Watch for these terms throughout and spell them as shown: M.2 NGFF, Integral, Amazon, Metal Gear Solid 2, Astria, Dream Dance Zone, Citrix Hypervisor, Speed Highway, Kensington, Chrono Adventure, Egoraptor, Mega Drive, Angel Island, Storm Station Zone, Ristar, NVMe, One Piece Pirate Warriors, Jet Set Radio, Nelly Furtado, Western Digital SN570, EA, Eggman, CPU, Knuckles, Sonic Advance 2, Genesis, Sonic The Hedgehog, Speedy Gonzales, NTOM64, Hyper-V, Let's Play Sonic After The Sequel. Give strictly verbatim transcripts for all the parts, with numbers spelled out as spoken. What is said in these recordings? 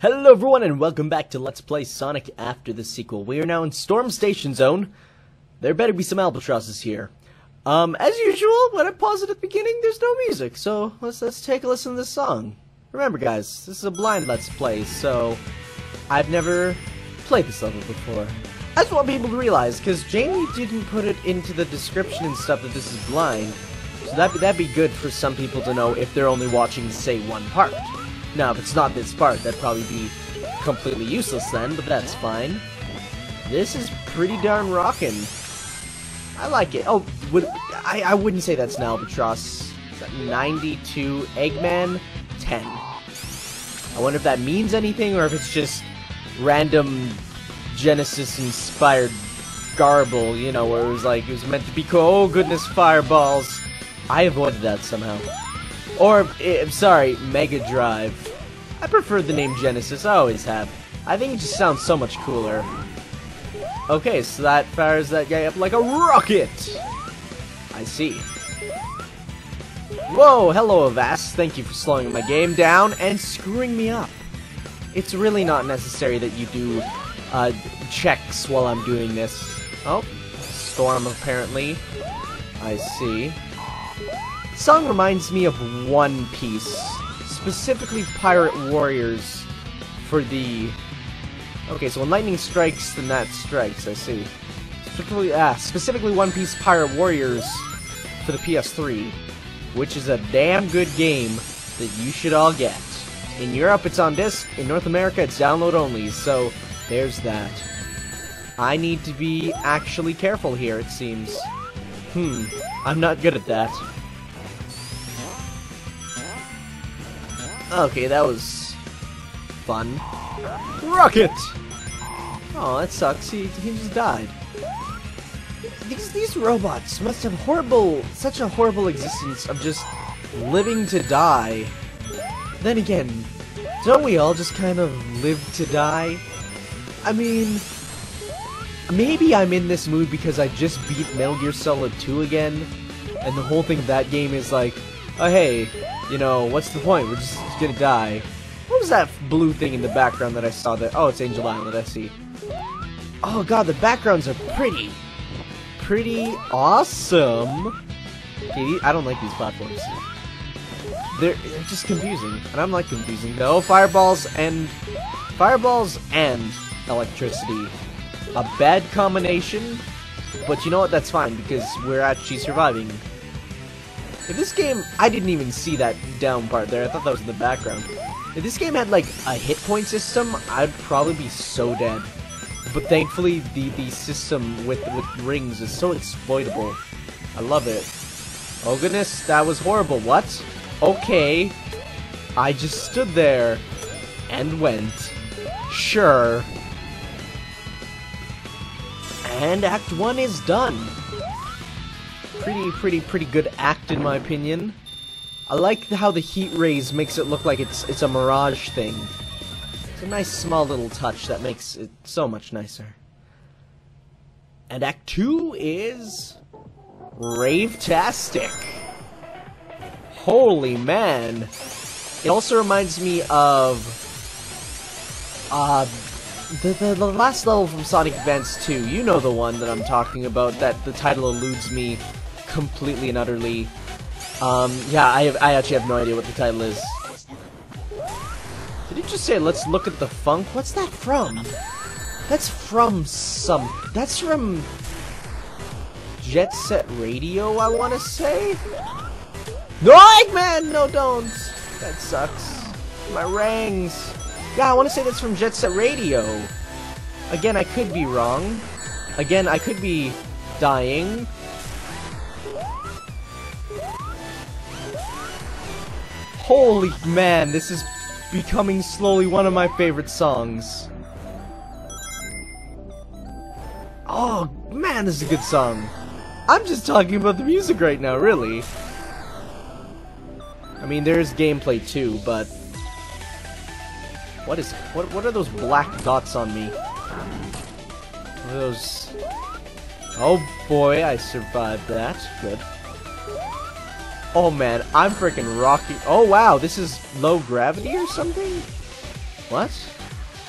Hello everyone and welcome back to Let's Play Sonic After The Sequel. We are now in Storm Station Zone. There better be some albatrosses here. Um, as usual, when I pause at the beginning, there's no music, so let's, let's take a listen to this song. Remember guys, this is a blind Let's Play, so I've never played this level before. I just want people to realize, because Jamie didn't put it into the description and stuff that this is blind, so that'd, that'd be good for some people to know if they're only watching, say, one part. Now, if it's not this part, that'd probably be completely useless then, but that's fine. This is pretty darn rockin'. I like it. Oh, would, I, I wouldn't say that's an albatross. Is that ninety-two Eggman? ten. I wonder if that means anything, or if it's just random Genesis-inspired garble, you know, where it was like, it was meant to be cool. Oh, goodness, fireballs. I avoided that somehow. Or, I'm sorry, Mega Drive. I prefer the name Genesis, I always have. I think it just sounds so much cooler. Okay, so that fires that guy up like a rocket! I see. Whoa, hello Avast, thank you for slowing my game down and screwing me up. It's really not necessary that you do uh, checks while I'm doing this. Oh, Storm apparently. I see. The song reminds me of One Piece, specifically Pirate Warriors for the... Okay, so when lightning strikes, then that strikes, I see. Specifically, ah, specifically One Piece Pirate Warriors for the P S three, which is a damn good game that you should all get. In Europe, it's on disc. In North America, it's download only, so there's that. I need to be actually careful here, it seems. Hmm, I'm not good at that. Okay, that was fun. Rocket! Oh, that sucks. He, he just died. These, these robots must have horrible, such a horrible existence of just living to die. Then again, don't we all just kind of live to die? I mean, maybe I'm in this mood because I just beat Metal Gear Solid two again, and the whole thing of that game is like, oh hey, you know, what's the point? We're just gonna die. What was that blue thing in the background that I saw there? Oh, it's Angel Island, I see. Oh god, the backgrounds are pretty. Pretty awesome. Okay, I don't like these platforms. They're, they're just confusing. And I'm like confusing though. Fireballs and... Fireballs and electricity. A bad combination. But you know what? That's fine, because we're actually surviving. If this game, I didn't even see that down part there, I thought that was in the background. If this game had like a hit point system, I'd probably be so dead. But thankfully the, the system with, with rings is so exploitable. I love it. Oh goodness, that was horrible, what? Okay, I just stood there and went. Sure. And Act one is done. Pretty, pretty, pretty good act in my opinion. I like how the heat rays makes it look like it's it's a mirage thing. It's a nice small little touch that makes it so much nicer. And Act two is... Rave-tastic! Holy man! It also reminds me of... Uh... The, the, the last level from Sonic Advance two. You know the one that I'm talking about, that the title eludes me completely and utterly. Um, yeah, I, have, I actually have no idea what the title is. Did you just say, let's look at the funk? What's that from? That's from some... That's from... Jet Set Radio, I want to say? No, Eggman! No, don't! That sucks. My rangs. Yeah, I want to say that's from Jet Set Radio. Again, I could be wrong. Again, I could be dying. Holy man, this is becoming slowly one of my favorite songs. Oh man, this is a good song. I'm just talking about the music right now, really. I mean, there is gameplay too, but... What is... What, what are those black dots on me? What are those... Oh boy, I survived that. Good. Oh man, I'm freaking rocky. Oh wow, this is low gravity or something? What?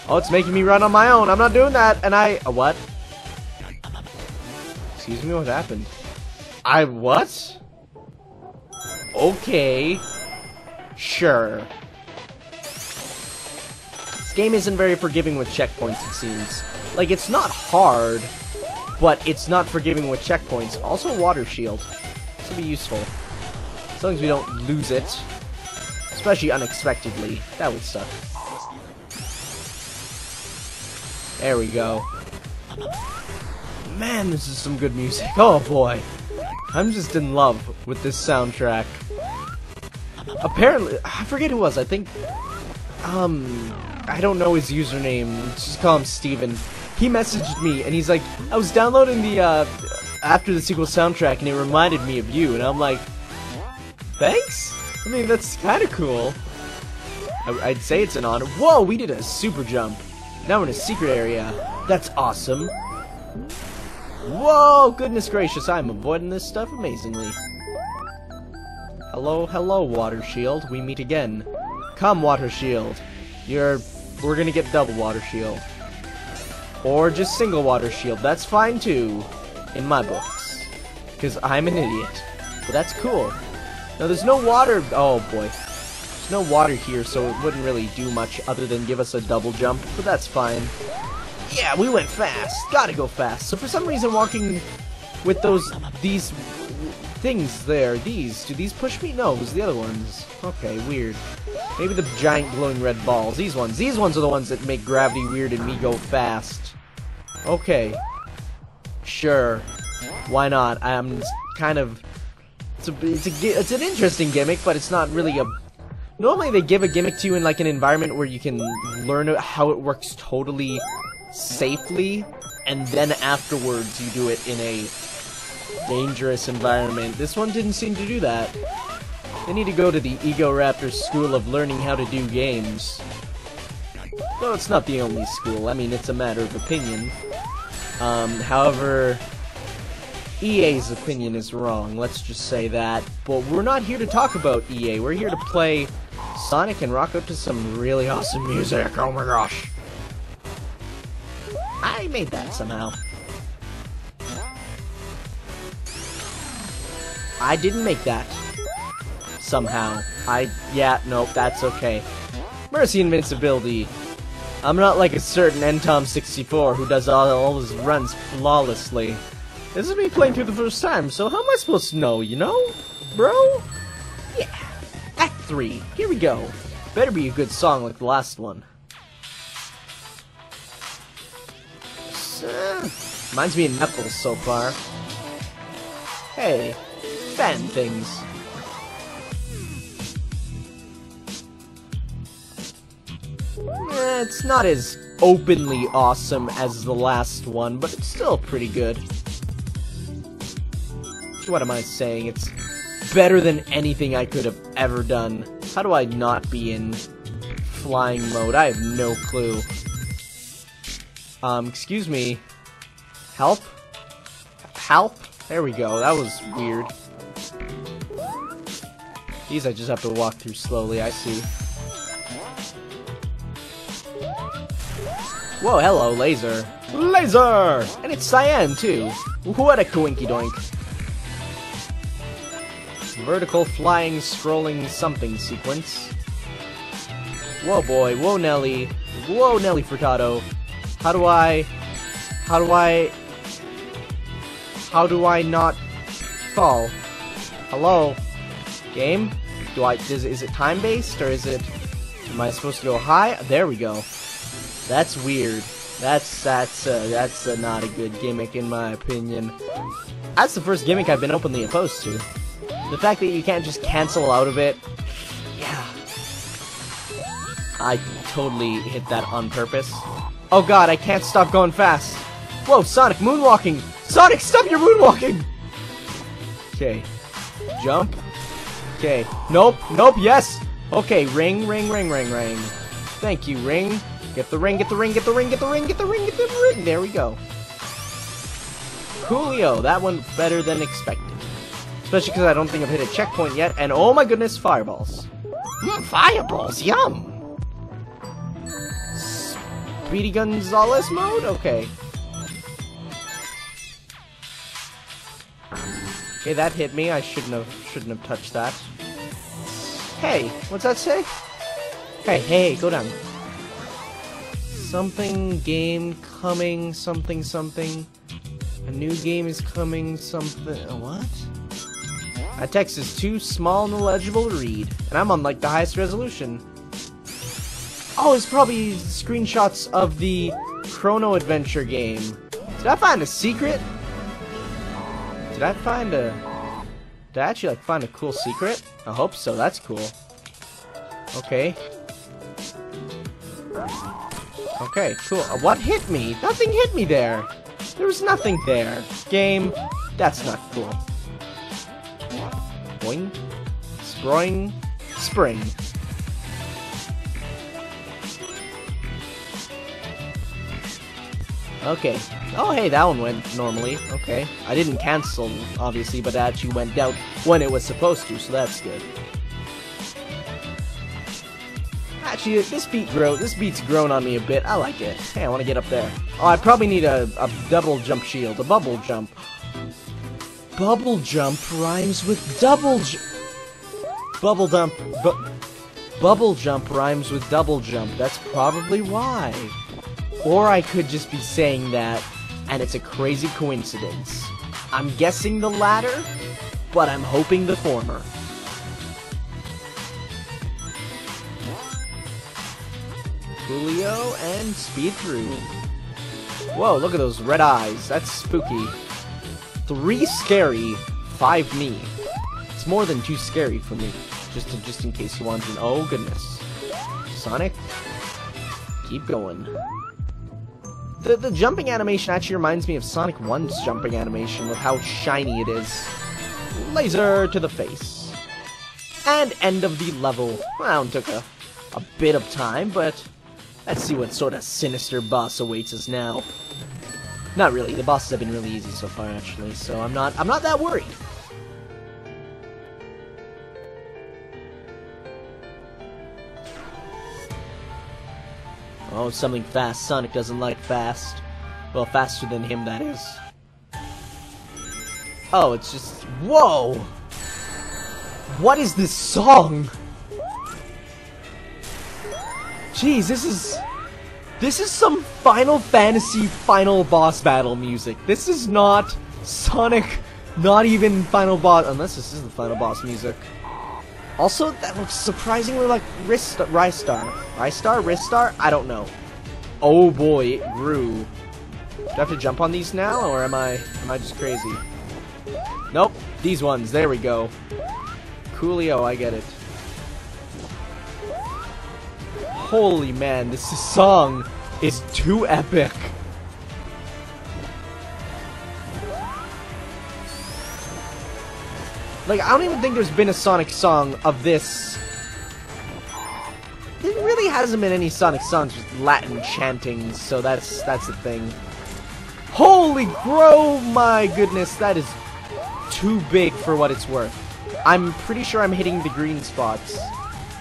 Oh, it's making me run on my own. I'm not doing that. And I... Uh, what? Excuse me, what happened? I... What? Okay. Sure. This game isn't very forgiving with checkpoints, it seems. Like, it's not hard, but it's not forgiving with checkpoints. Also, water shield. This will be useful. As long as we don't lose it. Especially unexpectedly. That would suck. There we go. Man, this is some good music. Oh boy. I'm just in love with this soundtrack. Apparently, I forget who it was. I think, um, I don't know his username. Let's just call him Steven. He messaged me and he's like, I was downloading the, uh, After the Sequel soundtrack and it reminded me of you. And I'm like, thanks? I mean, that's kind of cool. I I'd say it's an honor. Whoa, we did a super jump. Now we're in a secret area. That's awesome. Whoa, goodness gracious, I'm avoiding this stuff amazingly. Hello, hello, water shield. We meet again. Come, water shield. You're... We're gonna get double water shield. Or just single water shield. That's fine, too. In my books. Because I'm an idiot. But that's cool. Now, there's no water... Oh, boy. No water here, so it wouldn't really do much other than give us a double jump, but that's fine. Yeah, we went fast. Gotta go fast. So for some reason, walking with those, these things there, these, do these push me? No, it was the other ones. Okay, weird. Maybe the giant glowing red balls. These ones. These ones are the ones that make gravity weird and me go fast. Okay. Sure. Why not? I'm kind of... It's, a, it's, a, it's an interesting gimmick, but it's not really a... Normally they give a gimmick to you in like an environment where you can learn how it works totally safely, and then afterwards you do it in a dangerous environment. This one didn't seem to do that. They need to go to the Egoraptor School of Learning How to Do Games. Though it's not the only school, I mean it's a matter of opinion. Um, however, E A's opinion is wrong, let's just say that. But we're not here to talk about E A, we're here to play Sonic and rock up to some really awesome music. Oh my gosh. I made that somehow. I didn't make that. Somehow. I, yeah, nope, that's okay. Mercy invincibility. I'm not like a certain N T O M sixty-four who does all, all his runs flawlessly. This is me playing through the first time, so how am I supposed to know, you know? Bro? Yeah. Act three. Here we go. Better be a good song like the last one. Uh, reminds me of Knuckles so far. Hey, fan things. Eh, it's not as openly awesome as the last one, but it's still pretty good. What am I saying? It's better than anything I could have ever done. How do I not be in flying mode? I have no clue. Um, excuse me. Help? Help? There we go. That was weird. These I just have to walk through slowly. I see. Whoa, hello, laser. Laser! And it's cyan, too. What a coinky-doink. Vertical, flying, scrolling, something sequence. Whoa boy, whoa Nelly, whoa Nelly Furtado. How do I, how do I, how do I not fall? Hello? Game? Do I, is, is it time-based or is it, am I supposed to go high? There we go. That's weird. That's, that's, uh, that's uh, not a good gimmick in my opinion. That's the first gimmick I've been openly opposed to. The fact that you can't just cancel out of it, yeah. I totally hit that on purpose. Oh god, I can't stop going fast. Whoa, Sonic, moonwalking! Sonic, stop your moonwalking! Okay, jump. Okay, nope, nope, yes! Okay, ring, ring, ring, ring, ring. Thank you, ring. Get the ring, get the ring, get the ring, get the ring, get the ring, get the ring! There we go. Coolio, that one better than expected. Especially because I don't think I've hit a checkpoint yet, and oh my goodness, fireballs. Mm, fireballs, yum! Speedy Gonzales mode? Okay. Okay, that hit me. I shouldn't have shouldn't have touched that. Hey, what's that say? Hey, hey, go down. Something game coming, something something. A new game is coming, something. What? That text is too small and illegible to read, and I'm on like the highest resolution. Oh, it's probably screenshots of the Chrono Adventure game. Did I find a secret? Did I find a... Did I actually like find a cool secret? I hope so, that's cool. Okay. Okay, cool. Uh, what hit me? Nothing hit me there. There was nothing there. Game, that's not cool. Boing. Sproing. Spring. Okay. Oh, hey, that one went normally. Okay. I didn't cancel, obviously, but it actually went out when it was supposed to, so that's good. Actually, this beat grow. This beat's grown on me a bit. I like it. Hey, I want to get up there. Oh, I probably need a, a double jump shield. A bubble jump. Bubble jump rhymes with double ju- Bubble dump. Bu bubble jump rhymes with double jump. That's probably why. Or I could just be saying that, and it's a crazy coincidence. I'm guessing the latter, but I'm hoping the former. Coolio and speed through. Whoa, look at those red eyes. That's spooky. Three scary, five me. It's more than too scary for me. Just, to, just in case you want to. Oh, goodness. Sonic, keep going. The, the jumping animation actually reminds me of Sonic one's jumping animation with how shiny it is. Laser to the face. And end of the level. Well, it took a, a bit of time, but let's see what sort of sinister boss awaits us now. Not really. The bosses have been really easy so far, actually, so I'm not I'm not that worried. Oh, something fast. Sonic doesn't like fast. Well, faster than him, that is. Oh, it's just... Whoa! What is this song? Jeez, this is... This is some Final Fantasy final boss battle music. This is not Sonic, not even final boss... Unless this is the final boss music. Also, that looks surprisingly like Ristar. Ristar? Ristar? I don't know. Oh boy, it grew. Do I have to jump on these now, or am I am I just crazy? Nope, these ones. There we go. Coolio, I get it. Holy man, this song is too epic. Like, I don't even think there's been a Sonic song of this. There really hasn't been any Sonic songs with Latin chanting, so that's that's the thing. Holy crow, my goodness, that is too big for what it's worth. I'm pretty sure I'm hitting the green spots.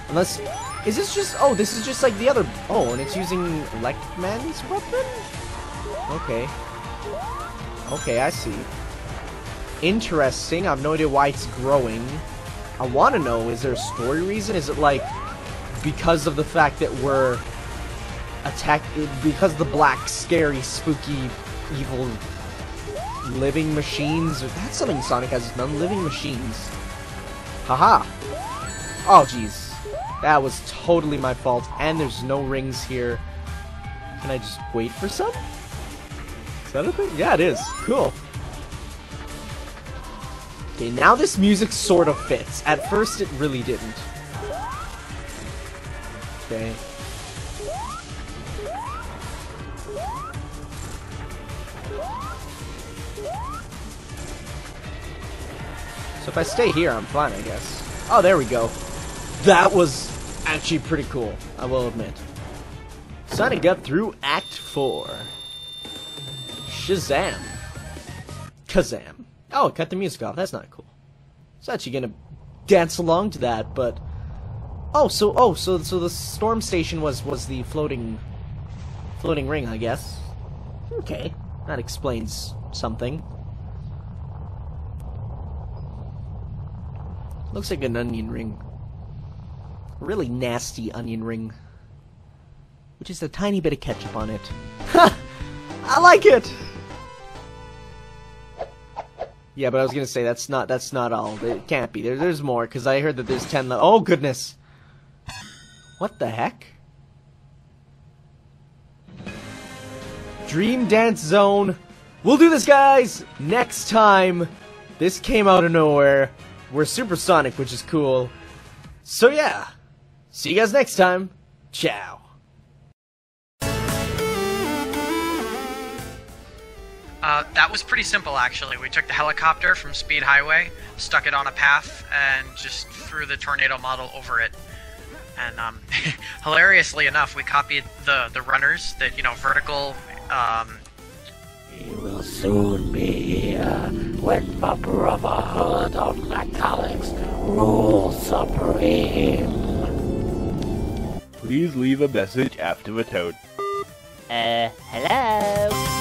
Unless, is this just, oh, this is just like the other, oh, and it's using Eggman's weapon? Okay. Okay, I see. Interesting. I have no idea why it's growing. I want to know, is there a story reason? Is it like because of the fact that we're attacked, because the black, scary, spooky, evil living machines? That's something Sonic has done, living machines. Haha. Oh jeez, that was totally my fault. And there's no rings here. Can I just wait for some? Is that a thing? Yeah, it is. Cool. Okay, now this music sort of fits. At first, it really didn't. Okay. So if I stay here, I'm fine, I guess. Oh, there we go. That was actually pretty cool, I will admit. Sonic got through Act four. Shazam. Kazam. Oh, it cut the music off. That's not cool. It's actually gonna dance along to that, but oh, so oh, so so the storm station was was the floating Floating ring, I guess. Okay, that explains something. Looks like an onion ring. A really nasty onion ring. With just a tiny bit of ketchup on it. Ha! I like it! Yeah, but I was gonna say, that's not, that's not all. It can't be. There, there's more, because I heard that there's ten left. Oh, goodness! What the heck? Dream Dance Zone. We'll do this, guys, next time. This came out of nowhere. We're supersonic, which is cool. So yeah, see you guys next time. Ciao. Uh, that was pretty simple, actually. We took the helicopter from Speed Highway, stuck it on a path, and just threw the tornado model over it. And um, hilariously enough, we copied the, the runners, that, you know, vertical... Um, he will soon be here when the Brotherhood of Metallics rule supreme. Please leave a message after the tone. Uh, hello?